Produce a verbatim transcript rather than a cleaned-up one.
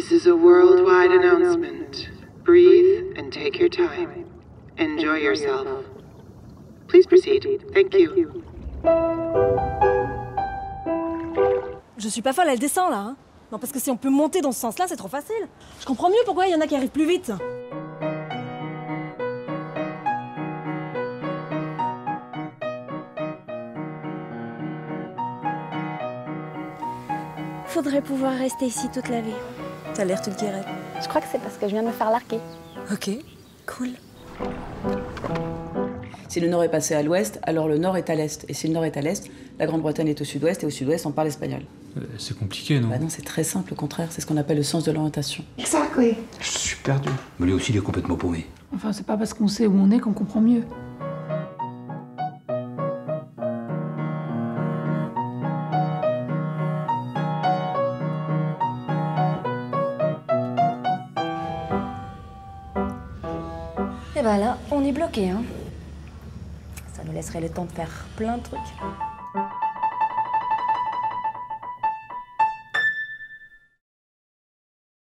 This is a worldwide announcement. Breathe and take your time. Enjoy yourself. Please proceed. Thank you. Je suis pas folle, elle descend là, hein? Non, parce que si on peut monter dans ce sens-là, c'est trop facile. Je comprends mieux pourquoi il y en a qui arrivent plus vite. Faudrait pouvoir rester ici toute la vie. T'as l'air toute guérette. Je crois que c'est parce que je viens de me faire larguer. Ok, cool. Si le nord est passé à l'ouest, alors le nord est à l'est. Et si le nord est à l'est, la Grande-Bretagne est au sud-ouest, et au sud-ouest, on parle espagnol. Euh, c'est compliqué, non? Bah non, c'est très simple, au contraire. C'est ce qu'on appelle le sens de l'orientation. Exactly. Je suis perdu. Mais lui aussi, il est complètement paumé. Enfin, c'est pas parce qu'on sait où on est qu'on comprend mieux. Et bah là, on est bloqué, hein. Ça nous laisserait le temps de faire plein de trucs.